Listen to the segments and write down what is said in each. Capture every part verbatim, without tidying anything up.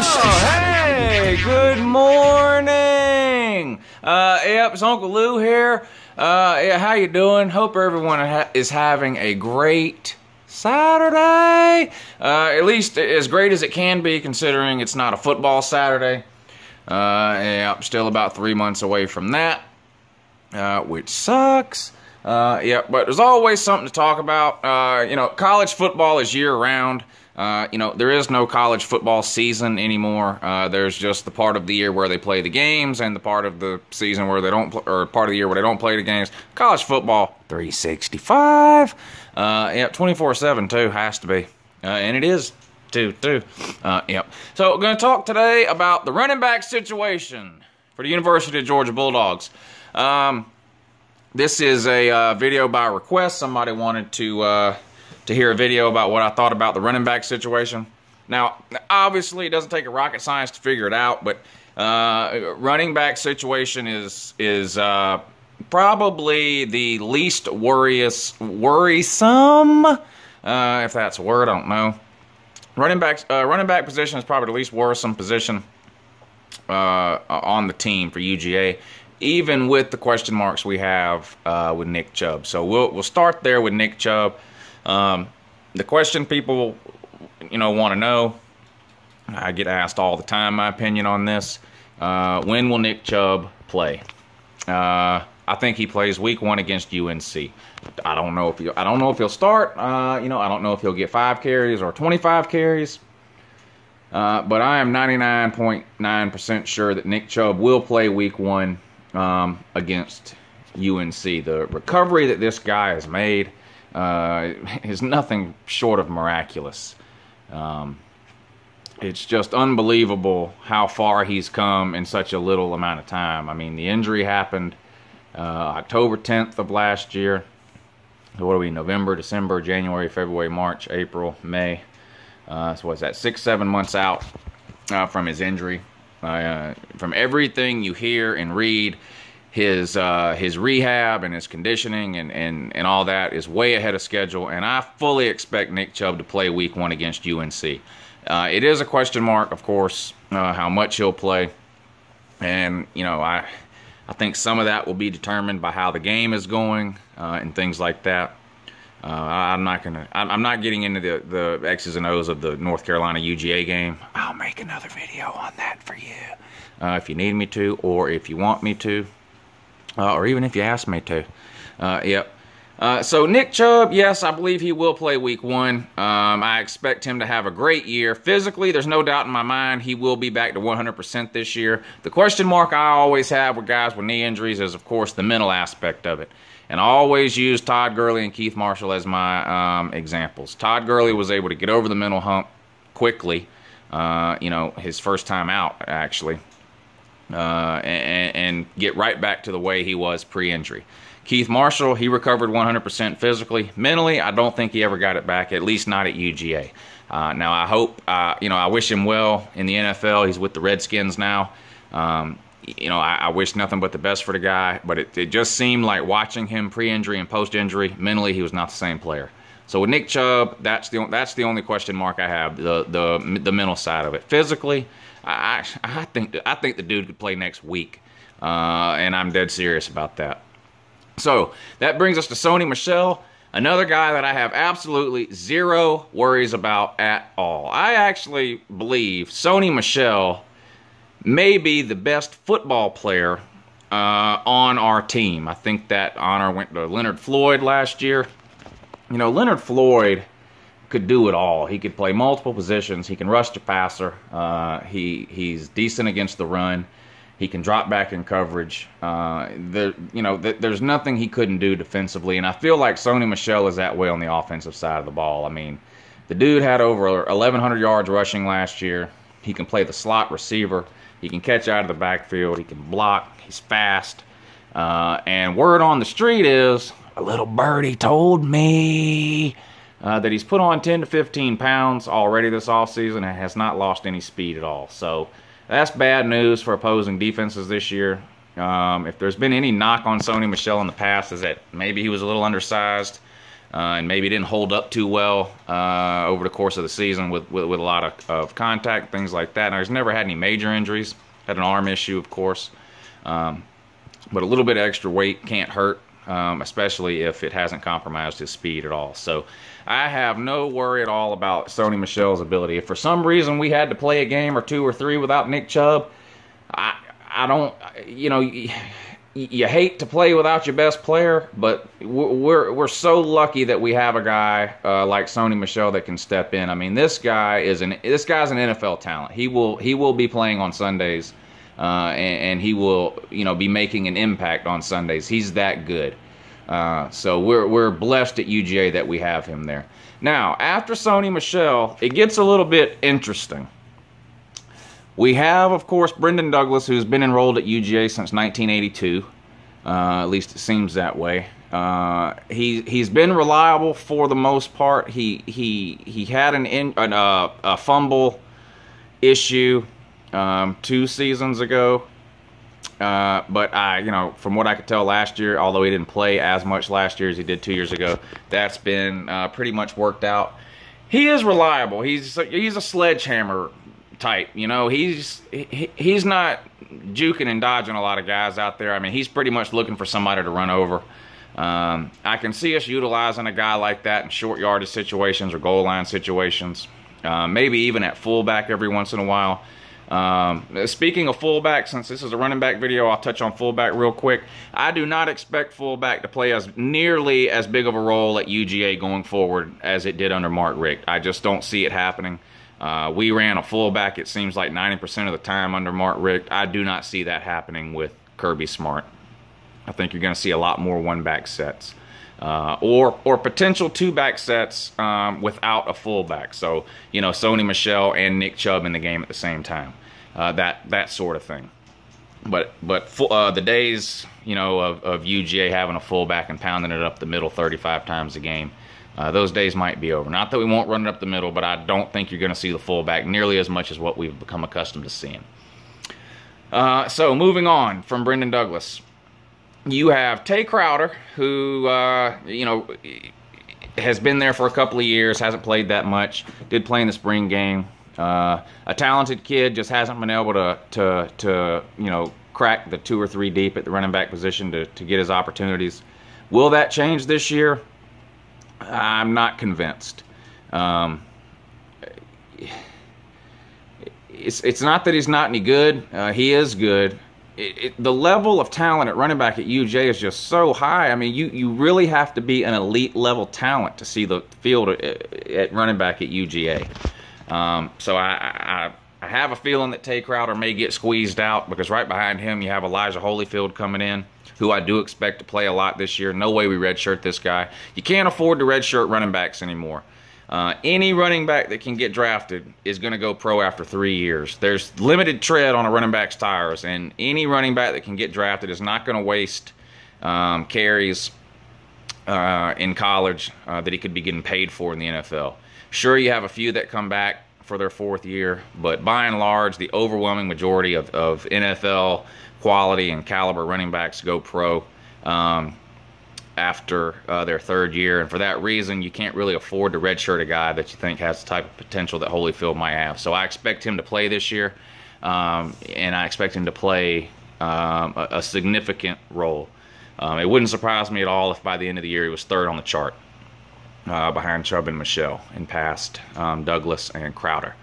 Oh, hey, good morning. Uh, yep, it's Uncle Lou here. Uh, yeah, how you doing? Hope everyone ha is having a great Saturday. Uh, at least as great as it can be, considering it's not a football Saturday. Uh, yeah, I'm still about three months away from that, uh, which sucks. Uh, yeah, but there's always something to talk about. Uh, you know, college football is year-round. Uh, you know, there is no college football season anymore. Uh, there's just the part of the year where they play the games and the part of the season where they don't, or part of the year where they don't play the games. College football, three sixty-five. Uh, yep, twenty-four seven too, has to be. Uh, and it is too, too. Uh, yep. So we're going to talk today about the running back situation for the University of Georgia Bulldogs. Um, this is a uh, video by request. Somebody wanted to... Uh, to hear a video about what I thought about the running back situation. Now, obviously, it doesn't take a rocket science to figure it out, but uh, running back situation is is uh, probably the least worries, worrisome, uh, if that's a word, I don't know. Running back, uh, running back position is probably the least worrisome position uh, on the team for U G A, even with the question marks we have uh, with Nick Chubb. So we'll, we'll start there with Nick Chubb. Um, the question people, you know, want to know, I get asked all the time my opinion on this, uh, when will Nick Chubb play? Uh, I think he plays week one against U N C. I don't know if he'll, I don't know if he'll start, uh, you know, I don't know if he'll get five carries or twenty-five carries, uh, but I am ninety-nine point nine percent sure that Nick Chubb will play week one um, against U N C. The recovery that this guy has made Uh, is nothing short of miraculous. Um, it's just unbelievable how far he's come in such a little amount of time. I mean, the injury happened uh, October tenth of last year. What are we, November, December, January, February, March, April, May. Uh, so what's that, six, seven months out uh, from his injury. Uh, from everything you hear and read, His uh, his rehab and his conditioning and, and, and all that is way ahead of schedule, and I fully expect Nick Chubb to play week one against U N C. Uh, it is a question mark, of course, uh, how much he'll play. And, you know, I, I think some of that will be determined by how the game is going uh, and things like that. Uh, I'm not gonna. I'm not getting into the, the X's and O's of the North Carolina U G A game. I'll make another video on that for you uh, if you need me to or if you want me to. Uh, or even if you asked me to. Uh, yep. Uh, so Nick Chubb, yes, I believe he will play week one. Um, I expect him to have a great year. Physically, there's no doubt in my mind he will be back to one hundred percent this year. The question mark I always have with guys with knee injuries is, of course, the mental aspect of it. And I always use Todd Gurley and Keith Marshall as my um, examples. Todd Gurley was able to get over the mental hump quickly, uh, you know, his first time out, actually. Uh, and, and get right back to the way he was pre-injury. Keith Marshall, he recovered one hundred percent physically. Mentally, I don't think he ever got it back, at least not at U G A. Uh, now, I hope, uh, you know, I wish him well in the N F L. He's with the Redskins now. Um, you know, I, I wish nothing but the best for the guy, but it, it just seemed like watching him pre-injury and post-injury, mentally he was not the same player. So with Nick Chubb, that's the, that's the only question mark I have, the, the, the mental side of it. Physically, I, I think I think the dude could play next week, uh, and I'm dead serious about that. So that brings us to Sony Michel, another guy that I have absolutely zero worries about at all. I actually believe Sony Michel may be the best football player uh, on our team. I think that honor went to Leonard Floyd last year. You know, Leonard Floyd could do it all. He could play multiple positions. He can rush the passer. Uh, he he's decent against the run. He can drop back in coverage. Uh, there you know th there's nothing he couldn't do defensively. And I feel like Sony Michel is that way on the offensive side of the ball. I mean, the dude had over eleven hundred yards rushing last year. He can play the slot receiver. He can catch out of the backfield. He can block. He's fast. Uh, and word on the street is a little birdie told me. Uh, that he's put on ten to fifteen pounds already this offseason and has not lost any speed at all. So that's bad news for opposing defenses this year. Um, if there's been any knock on Sony Michel in the past, is that maybe he was a little undersized. uh, and maybe didn't hold up too well uh, over the course of the season with, with, with a lot of, of contact, things like that. And I just never had any major injuries. Had an arm issue, of course. Um, but a little bit of extra weight can't hurt, um, especially if it hasn't compromised his speed at all. So I have no worry at all about Sony Michel's ability. If for some reason we had to play a game or two or three without Nick Chubb, I, I don't, you know, you, you hate to play without your best player, but we're, we're so lucky that we have a guy uh, like Sony Michel that can step in. I mean, this guy is an, this guy's an N F L talent. He will, he will be playing on Sundays. Uh, and, and he will, you know, be making an impact on Sundays. He's that good. Uh, so we're we're blessed at U G A that we have him there. Now, after Sony Michel, it gets a little bit interesting. We have, of course, Brendan Douglas, who's been enrolled at U G A since nineteen eighty-two. Uh, at least it seems that way. Uh, he he's been reliable for the most part. He he he had an, in, an uh, a fumble issue. Um, two seasons ago, uh, but I, you know, from what I could tell last year, although he didn't play as much last year as he did two years ago, that's been uh, pretty much worked out. He is reliable. He's a, he's a sledgehammer type. You know, he's he, he's not juking and dodging a lot of guys out there. I mean, he's pretty much looking for somebody to run over. Um, I can see us utilizing a guy like that in short yardage situations or goal line situations, uh, maybe even at fullback every once in a while. Um, speaking of fullback, since this is a running back video, I'll touch on fullback real quick. I do not expect fullback to play as nearly as big of a role at U G A going forward as it did under Mark Richt. I just don't see it happening. Uh, we ran a fullback, it seems like ninety percent of the time under Mark Richt. I do not see that happening with Kirby Smart. I think you're going to see a lot more one-back sets. Uh, or or potential two-back sets um, without a fullback. So, you know, Sony Michel and Nick Chubb in the game at the same time. Uh, that that sort of thing. But but uh, the days, you know, of, of U G A having a fullback and pounding it up the middle thirty-five times a game, uh, those days might be over. Not that we won't run it up the middle, but I don't think you're going to see the fullback nearly as much as what we've become accustomed to seeing. Uh, so, moving on from Brendan Douglas. You have Tay Crowder, who, uh, you know, has been there for a couple of years, hasn't played that much, did play in the spring game. Uh, a talented kid, just hasn't been able to, to, to, you know, crack the two or three deep at the running back position to, to get his opportunities. Will that change this year? I'm not convinced. Um, it's, it's not that he's not any good. Uh, he is good. It, it, the level of talent at running back at U G A is just so high. I mean, you, you really have to be an elite level talent to see the field at, at running back at U G A. Um, so I, I, I have a feeling that Tay Crowder may get squeezed out because right behind him you have Elijah Holyfield coming in, who I do expect to play a lot this year. No way we redshirt this guy. You can't afford to redshirt running backs anymore. Uh, any running back that can get drafted is going to go pro after three years. There's limited tread on a running back's tires, and any running back that can get drafted is not going to waste um, carries uh, in college uh, that he could be getting paid for in the N F L. Sure, you have a few that come back for their fourth year, but by and large, the overwhelming majority of, of N F L quality and caliber running backs go pro. Um, after uh, their third year, and for that reason you can't really afford to redshirt a guy that you think has the type of potential that Holyfield might have. So I expect him to play this year, um, and I expect him to play um, a, a significant role. Um, it wouldn't surprise me at all if by the end of the year he was third on the chart uh, behind Chubb and Michel and past um, Douglas and Crowder.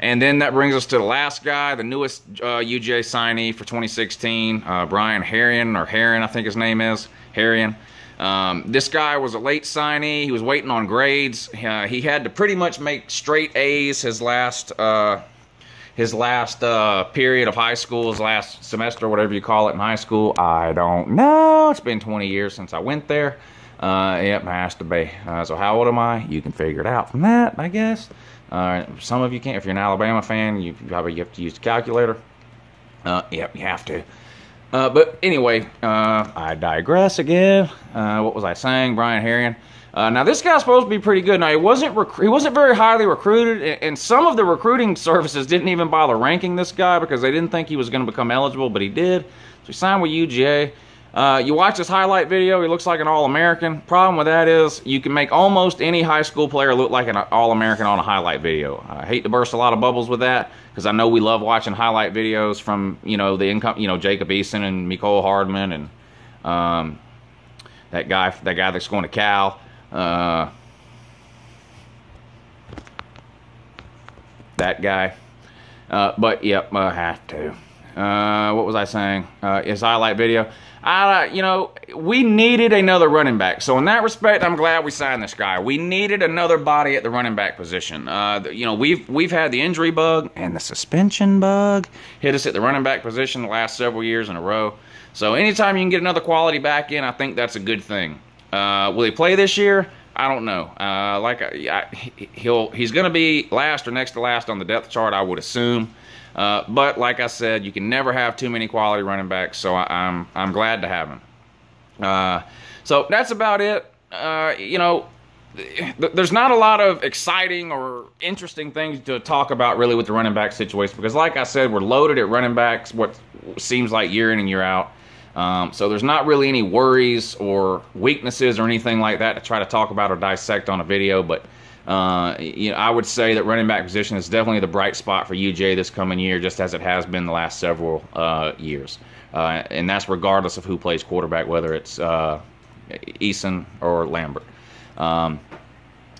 And then that brings us to the last guy, the newest uh, U G A signee for twenty sixteen, uh, Brian Herrien, or Herrien I think his name is, Herrien. Um, this guy was a late signee. He was waiting on grades. Uh, he had to pretty much make straight A's his last uh, his last uh, period of high school, his last semester, whatever you call it in high school. I don't know. It's been twenty years since I went there. Uh, yep, I has to be. Uh, so how old am I? You can figure it out from that, I guess. Uh, some of you can't. If you're an Alabama fan, you probably have to use the calculator. Uh, yep, you have to. Uh, but anyway, uh, I digress again. Uh, what was I saying? Brian Herrien. Uh, now this guy's supposed to be pretty good. Now he wasn't rec he wasn't very highly recruited, and, and some of the recruiting services didn't even bother ranking this guy because they didn't think he was going to become eligible, but he did. So he signed with U G A. Uh, you watch this highlight video, he looks like an All-American. Problem with that is you can make almost any high school player look like an All-American on a highlight video. I hate to burst a lot of bubbles with that because I know we love watching highlight videos from, you know, the income, you know, Jacob Eason and Nicole Hardman and um, that guy, that guy that's going to Cal. Uh, that guy. Uh, but, yep, I have to. Uh, what was I saying? Uh, his highlight video. I, you know, we needed another running back. So in that respect, I'm glad we signed this guy. We needed another body at the running back position. Uh, you know, we've we've had the injury bug and the suspension bug hit us at the running back position the last several years in a row. So anytime you can get another quality back in, I think that's a good thing. Uh, will he play this year? I don't know. Uh, like I, I, he'll he's going to be last or next to last on the depth chart, I would assume. Uh, but like I said, you can never have too many quality running backs, so I, I'm I'm glad to have him. Uh, so that's about it. Uh, you know, th there's not a lot of exciting or interesting things to talk about really with the running back situation because, like I said, we're loaded at running backs. What seems like year in and year out. Um, so there's not really any worries or weaknesses or anything like that to try to talk about or dissect on a video, but. Uh, you know, I would say that running back position is definitely the bright spot for U G A this coming year, just as it has been the last several uh, years. Uh, and that's regardless of who plays quarterback, whether it's uh, Eason or Lambert. Um,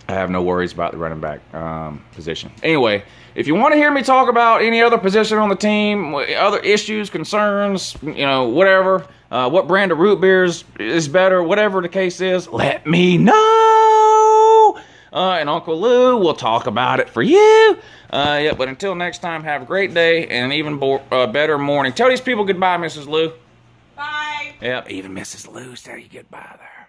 I have no worries about the running back um, position. Anyway, if you want to hear me talk about any other position on the team, other issues, concerns, you know, whatever, uh, what brand of root beers is better, whatever the case is, let me know. Uh, and Uncle Lou will talk about it for you. Uh, yeah, but until next time, have a great day and an even more, uh, better morning. Tell these people goodbye, Missus Lou. Bye. Yep, even Missus Lou said goodbye there.